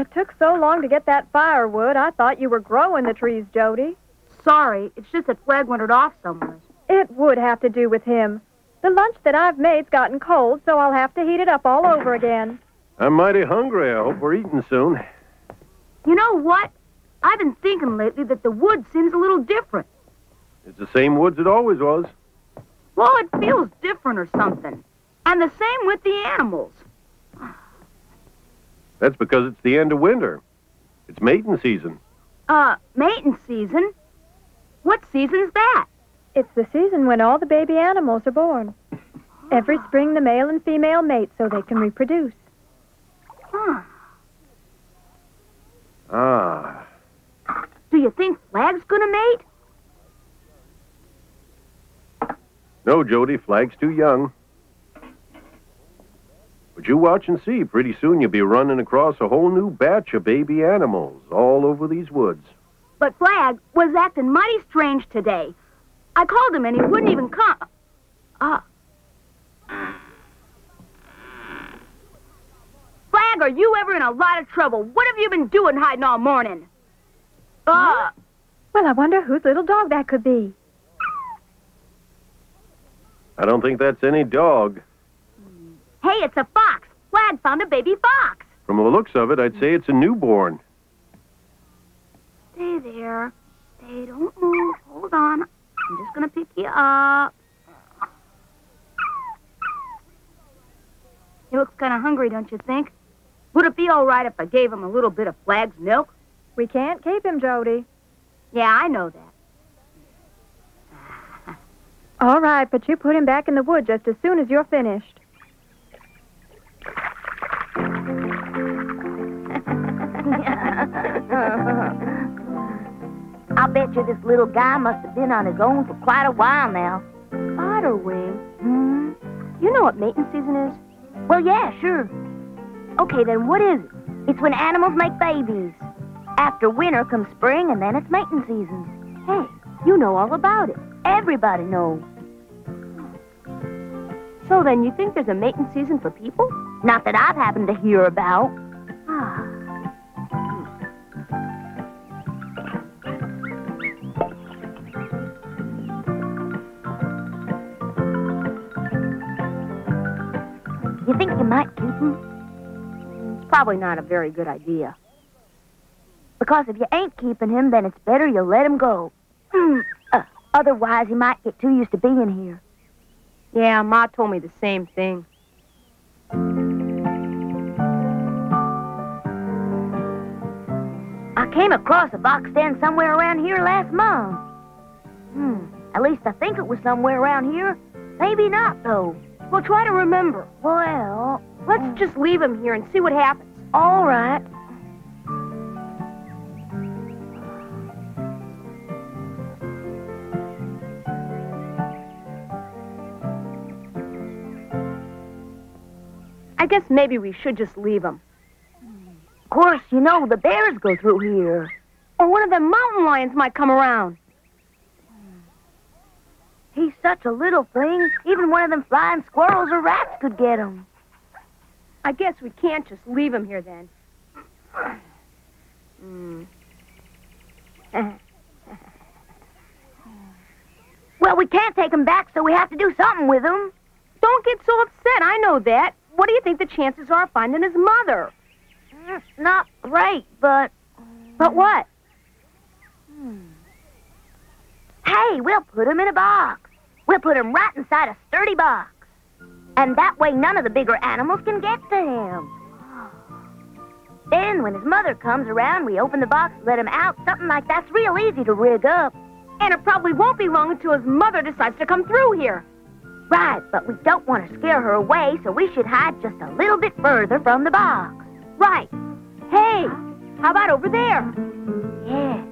It took so long to get that firewood, I thought you were growing the trees, Jody. Sorry, it's just that Flag wandered off somewhere. It would have to do with him. The lunch that I've made's gotten cold, so I'll have to heat it up all over again. I'm mighty hungry. I hope we're eating soon. You know what? I've been thinking lately that the wood seems a little different. It's the same woods it always was. Well, it feels different or something. And the same with the animals. That's because it's the end of winter. It's mating season. Mating season? What season is that? It's the season when all the baby animals are born. Every spring, the male and female mate so they can reproduce. Huh. Ah. Do you think Flag's gonna mate? No, Jody, Flag's too young. But you watch and see. Pretty soon you'll be running across a whole new batch of baby animals all over these woods. But Flag was acting mighty strange today. I called him and he wouldn't even come. Flag, are you ever in a lot of trouble? What have you been doing hiding all morning? Well, I wonder whose little dog that could be. I don't think that's any dog. Hey, it's a fox. Flag found a baby fox. From the looks of it, I'd say it's a newborn. Stay there. They don't move. Hold on. I'm just going to pick you up. He looks kind of hungry, don't you think? Would it be all right if I gave him a little bit of Flag's milk? We can't keep him, Jody. Yeah, I know that. All right, but you put him back in the wood just as soon as you're finished. I bet you this little guy must have been on his own for quite a while now. Spiderwing? You know what mating season is? Well, yeah, sure. Okay, then what is it? It's when animals make babies. After winter comes spring, and then it's mating season. Hey, you know all about it. Everybody knows. So then you think there's a mating season for people? Not that I've happened to hear about. You think you might keep him? It's probably not a very good idea. Because if you ain't keeping him, then it's better you let him go. Otherwise, he might get too used to being here. Yeah, Ma told me the same thing. I came across a box den somewhere around here last month. At least I think it was somewhere around here. Maybe not, though. We'll try to remember. Well, let's just leave him here and see what happens. All right. I guess maybe we should just leave him. Of course, you know, the bears go through here. Or one of the mountain lions might come around. He's such a little thing, even one of them flying squirrels or rats could get him. I guess we can't just leave him here, then. Well, we can't take him back, so we have to do something with him. Don't get so upset, I know that. What do you think the chances are of finding his mother? Not great, but... But what? Hey, we'll put him in a box. We'll put him right inside a sturdy box. And that way none of the bigger animals can get to him. Then when his mother comes around, we open the box, let him out. Something like that's real easy to rig up. And it probably won't be long until his mother decides to come through here. Right, but we don't want to scare her away, so we should hide just a little bit further from the box. Right. Hey, how about over there? Yeah.